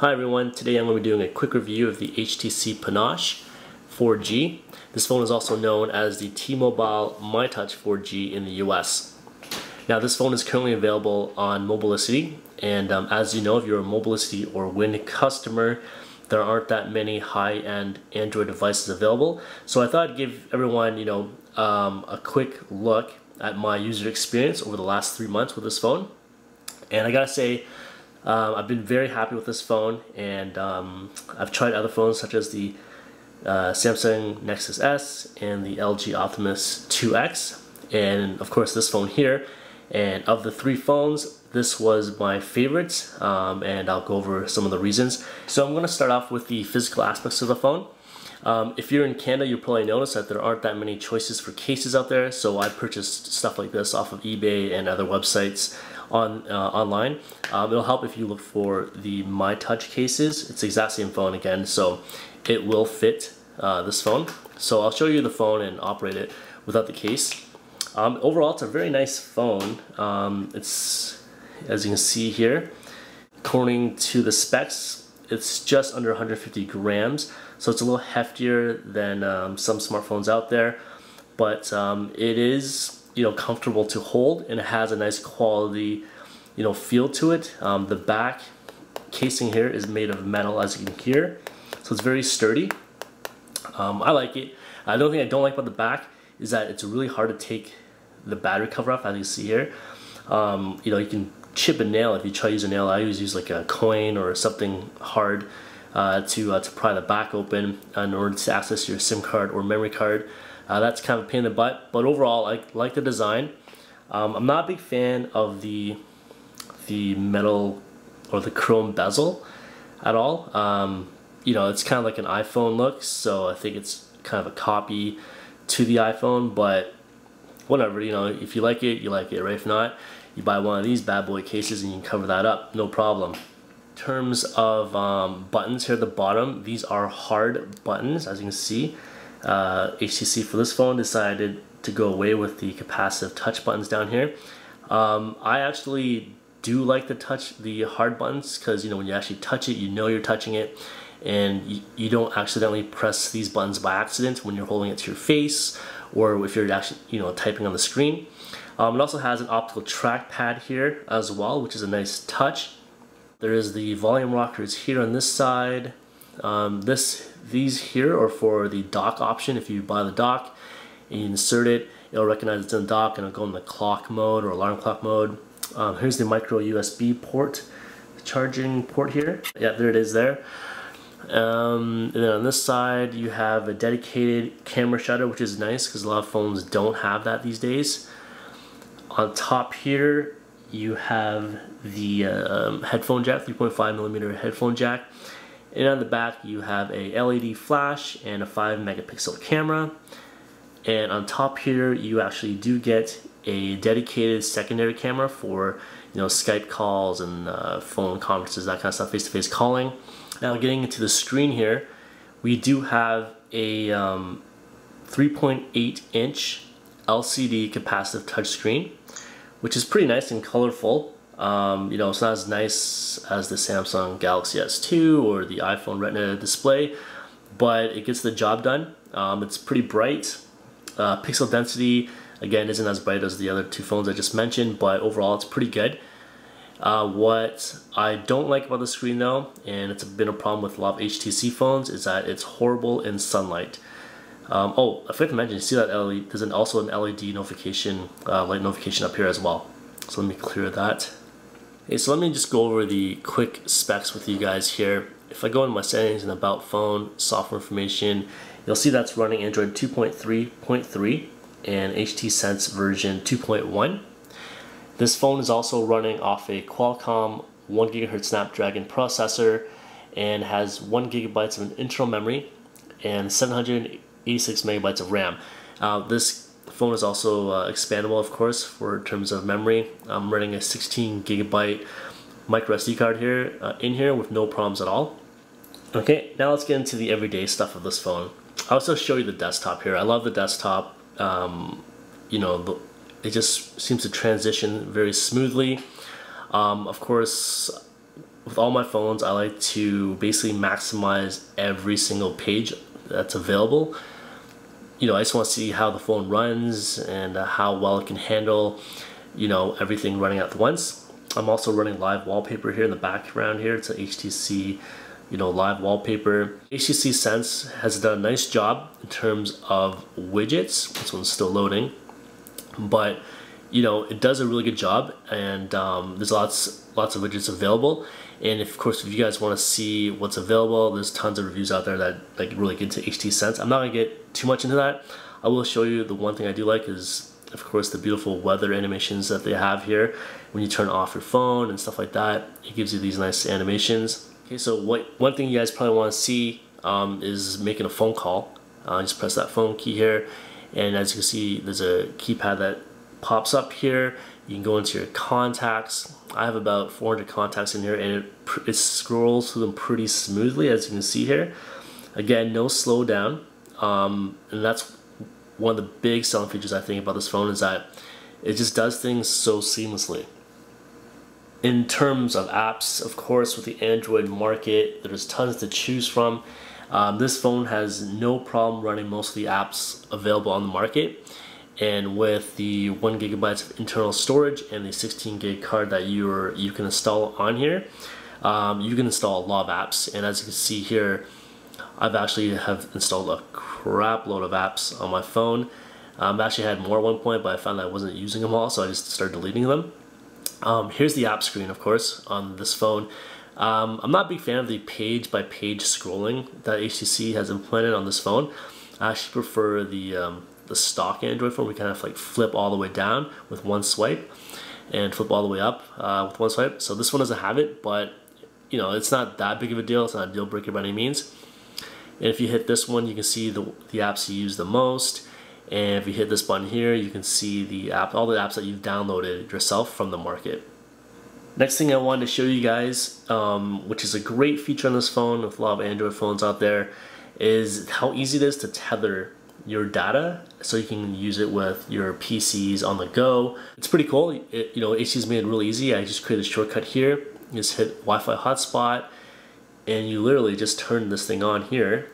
Hi everyone, today I'm going to be doing a quick review of the HTC Panache 4G. This phone is also known as the T-Mobile MyTouch 4G in the US. Now this phone is currently available on Mobilicity, and as you know, if you're a Mobilicity or Wind customer, there aren't that many high-end Android devices available. So I thought I'd give everyone, a quick look at my user experience over the last 3 months with this phone. And I gotta say, I've been very happy with this phone, and I've tried other phones such as the Samsung Nexus S and the LG Optimus 2X, and of course this phone here. And of the three phones, this was my favorite, and I'll go over some of the reasons. So I'm going to start off with the physical aspects of the phone. If you're in Canada, you'll probably notice that there aren't that many choices for cases out there, so I purchased stuff like this off of eBay and other websites online. It'll help if you look for the MyTouch cases. It's the exact same phone again, so it will fit this phone. So I'll show you the phone and operate it without the case. Overall, it's a very nice phone. It's, as you can see here, according to the specs, it's just under 150 grams, so it's a little heftier than some smartphones out there, but it is comfortable to hold, and it has a nice quality feel to it. The back casing here is made of metal, as you can hear, so it's very sturdy. I like it. The only thing I don't like about the back is that it's really hard to take the battery cover off, as you see here. You can chip a nail if you try to use a nail. I always use like a coin or something hard to pry the back open in order to access your SIM card or memory card. That's kind of a pain in the butt, but overall I like the design. I'm not a big fan of the metal or the chrome bezel at all. It's kind of like an iPhone look, so I think it's kind of a copy to the iPhone, but whatever, if you like it, you like it, right? If not, you buy one of these bad boy cases and you can cover that up, no problem. In terms of buttons here at the bottom, these are hard buttons, as you can see. HTC for this phone decided to go away with the capacitive touch buttons down here. I actually do like the hard buttons, because when you actually touch it, you're touching it, and you don't accidentally press these buttons by accident when you're holding it to your face, or if you're actually typing on the screen. It also has an optical trackpad here as well, which is a nice touch. There is the volume rockers here on this side. These here are for the dock option. If you buy the dock and you insert it, it'll recognize it's in the dock, and it'll go in the clock mode or alarm clock mode. Here's the micro USB port, the charging port here. Yeah, there it is there. And then on this side you have a dedicated camera shutter, which is nice because a lot of phones don't have that these days. On top here you have the headphone jack, 3.5mm headphone jack, and on the back you have a LED flash and a 5-megapixel camera. And on top here you actually do get a dedicated secondary camera for Skype calls and phone conferences, that kind of stuff, face-to-face calling. Now getting into the screen here, we do have a 3.8-inch LCD capacitive touchscreen, which is pretty nice and colorful. It's not as nice as the Samsung Galaxy S2 or the iPhone Retina display, but it gets the job done. It's pretty bright. Pixel density, again, isn't as bright as the other two phones I just mentioned, but overall it's pretty good. What I don't like about the screen though, and it's been a problem with a lot of HTC phones, is that it's horrible in sunlight. Oh, I forgot to mention, you see that LED, there's also an LED notification, light notification up here as well. So let me clear that. Okay, so let me just go over the quick specs with you guys here. If I go into my settings and about phone, software information, you'll see that's running Android 2.3.3 and HTC Sense version 2.1. This phone is also running off a Qualcomm 1 GHz Snapdragon processor and has 1 GB of internal memory and 786 megabytes of RAM. This phone is also expandable, of course, in terms of memory. I'm running a 16 GB micro SD card here in here with no problems at all. Okay, now let's get into the everyday stuff of this phone. I'll also show you the desktop here. I love the desktop. It just seems to transition very smoothly. Of course, with all my phones, I like to basically maximize every single page that's available. You know, I just want to see how the phone runs and how well it can handle, you know, everything running at once. I'm also running live wallpaper here in the background here. It's a HTC, you know, live wallpaper. HTC Sense has done a nice job in terms of widgets. This one's still loading, but you know, it does a really good job, and there's lots of widgets available. And of course, if you guys want to see what's available, there's tons of reviews out there that like really get into HTC Sense. I'm not gonna get too much into that. I will show you the one thing I do like is, of course, the beautiful weather animations that they have here. When you turn off your phone and stuff like that, it gives you these nice animations. Okay, so one thing you guys probably want to see is making a phone call. Just press that phone key here, and as you can see, there's a keypad that pops up here. You can go into your contacts. I have about 400 contacts in here, and it scrolls through them pretty smoothly, as you can see here. Again, no slowdown, and that's one of the big selling features I think about this phone, is that it just does things so seamlessly. In terms of apps, of course, with the Android market, there's tons to choose from. This phone has no problem running most of the apps available on the market. And with the 1 GB of internal storage and the 16 GB card that you can install on here, you can install a lot of apps. And as you can see here, I've actually have installed a crap load of apps on my phone. I actually had more at one point, but I found that I wasn't using them all, so I just started deleting them. Here's the app screen, of course, on this phone. I'm not a big fan of the page-by-page scrolling that HTC has implemented on this phone. I actually prefer the stock Android phone. We kind of like flip all the way down with one swipe and flip all the way up with one swipe. So this one doesn't have it, but you know, it's not that big of a deal. It's not a deal breaker by any means. And if you hit this one, you can see the apps you use the most. And if you hit this button here, you can see the app, all the apps that you've downloaded yourself from the market. Next thing I wanted to show you guys, which is a great feature on this phone with a lot of Android phones out there, is how easy it is to tether your data, so you can use it with your PCs on the go. It's pretty cool. You know, HTC's made it really easy. I just created a shortcut here. You just hit Wi-Fi hotspot, and you literally just turn this thing on here.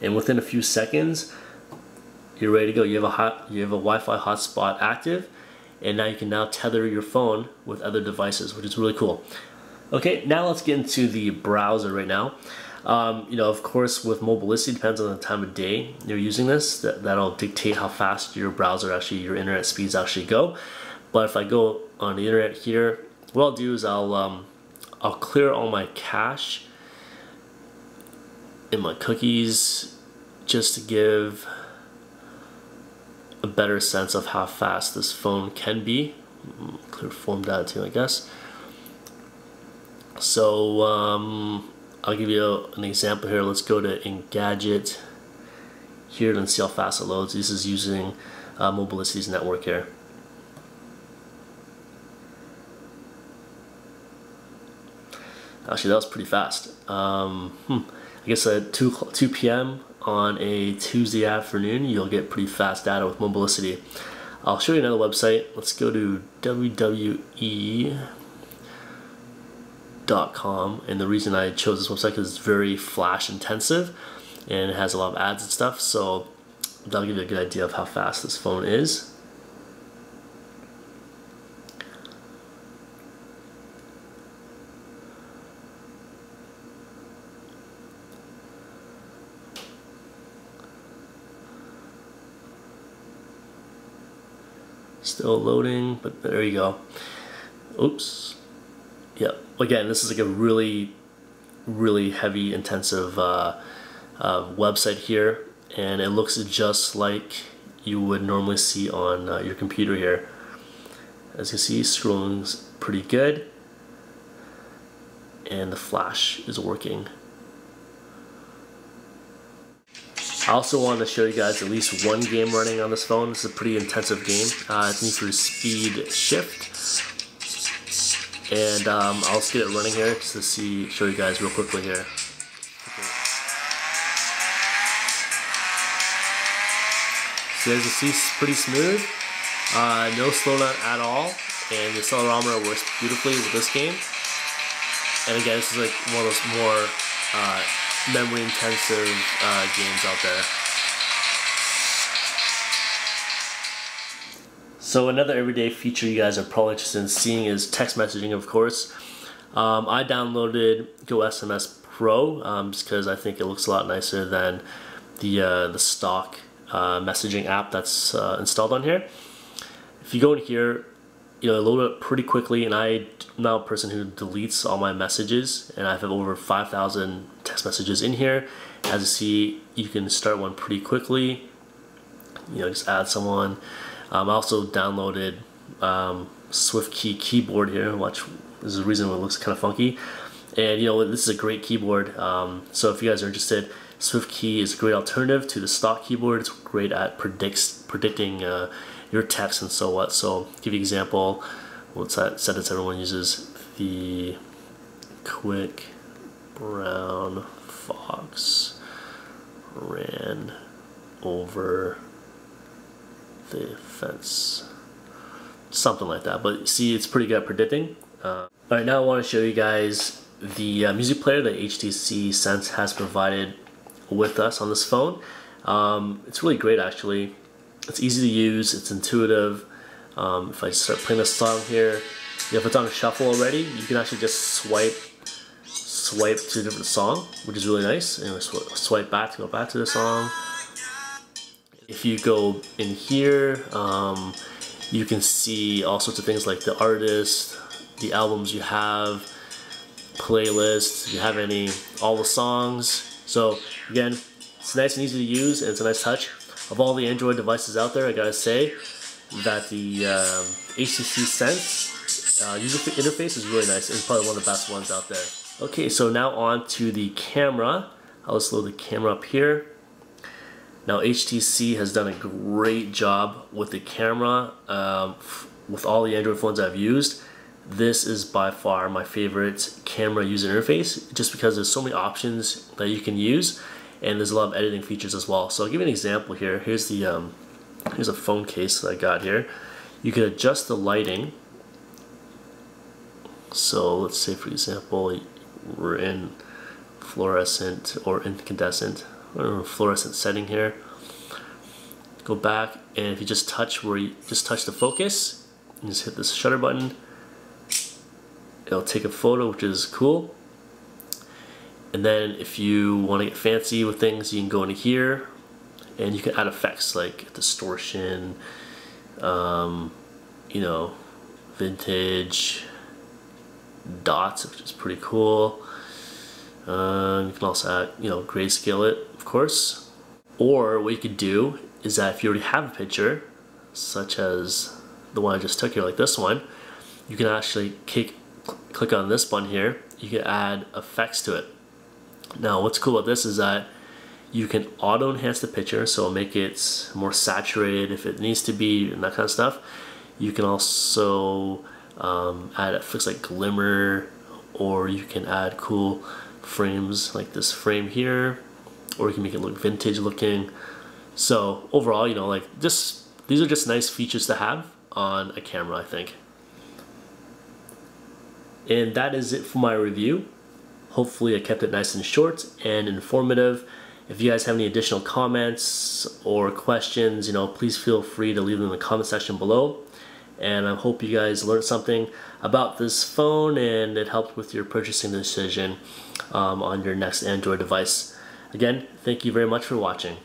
And within a few seconds, you're ready to go. You have a Wi-Fi hotspot active, and now you can now tether your phone with other devices, which is really cool. Okay, now let's get into the browser right now. You know, of course, with Mobilicity, depends on the time of day you're using this. That'll dictate how fast your browser actually, your internet speeds actually go. But if I go on the internet here, what I'll do is I'll clear all my cache in my cookies, just to give a better sense of how fast this phone can be. Clear form data too, I guess. So I'll give you an example here. Let's go to Engadget here and see how fast it loads. This is using Mobilicity's network here. Actually, that was pretty fast. I guess at 2 p.m. on a Tuesday afternoon, you'll get pretty fast data with Mobilicity. I'll show you another website. Let's go to wwe.com, and the reason I chose this website is it's very flash intensive, and it has a lot of ads and stuff, so that'll give you a good idea of how fast this phone is. Still loading, but there you go. Oops. Yeah. Again, this is like a really, really heavy, intensive website here, and it looks just like you would normally see on your computer here. As you can see, scrolling's pretty good, and the flash is working. I also wanted to show you guys at least one game running on this phone. This is a pretty intensive game. It's Need for Speed Shift. And I'll just get it running here just to show you guys real quickly here. So as you see, it's pretty smooth. No slowdown at all. and the accelerometer works beautifully with this game. And again, this is like one of those more memory intensive games out there. So another everyday feature you guys are probably interested in seeing is text messaging, of course. I downloaded Go SMS Pro just because I think it looks a lot nicer than the stock messaging app that's installed on here. If you go in here, you know, load it pretty quickly, and I'm now a person who deletes all my messages, and I have over 5,000 text messages in here. As you see, you can start one pretty quickly. You know, just add someone. I also downloaded SwiftKey keyboard here. Watch, this is the reason why it looks kind of funky. And you know, this is a great keyboard. So if you guys are interested, SwiftKey is a great alternative to the stock keyboard. It's great at predicting. Your text and so what. So give you an example, what's that sentence everyone uses? The quick brown fox ran over the fence. Something like that, but see, it's pretty good at predicting. Alright, now I want to show you guys the music player that HTC Sense has provided with us on this phone. It's really great actually. It's easy to use, it's intuitive. If I start playing a song here, if it's on shuffle already, you can actually just swipe to a different song, which is really nice. And swipe back to go back to the song. If you go in here, you can see all sorts of things like the artist, the albums you have, playlists, if you have any, all the songs. So again, it's nice and easy to use, and it's a nice touch. Of all the Android devices out there, I gotta say that the HTC Sense user interface is really nice. It's probably one of the best ones out there. Okay, so now on to the camera. I'll just load the camera up here. Now HTC has done a great job with the camera. With all the Android phones I've used, this is by far my favorite camera user interface, just because there's so many options that you can use. And there's a lot of editing features as well. So I'll give you an example here. Here's the here's a phone case that I got here. You can adjust the lighting. So let's say, for example, we're in fluorescent or incandescent. We're in a fluorescent setting here. Go back, and if you just touch where you just touch the focus, and just hit this shutter button, it'll take a photo, which is cool. And then if you want to get fancy with things, you can go into here and you can add effects like distortion, you know, vintage, dots, which is pretty cool. You can also add, you know, grayscale it, of course. Or what you could do is that if you already have a picture, such as the one I just took here, like this one, you can actually click on this button here. You can add effects to it. Now what's cool about this is that you can auto enhance the picture, so it'll make it more saturated if it needs to be and that kind of stuff. You can also add effects like glimmer, or you can add cool frames like this frame here, or you can make it look vintage looking. So overall, you know, like this, these are just nice features to have on a camera, I think. And that is it for my review. Hopefully I kept it nice and short and informative. If you guys have any additional comments or questions, you know, please feel free to leave them in the comment section below. And I hope you guys learned something about this phone and it helped with your purchasing decision on your next Android device. Again, thank you very much for watching.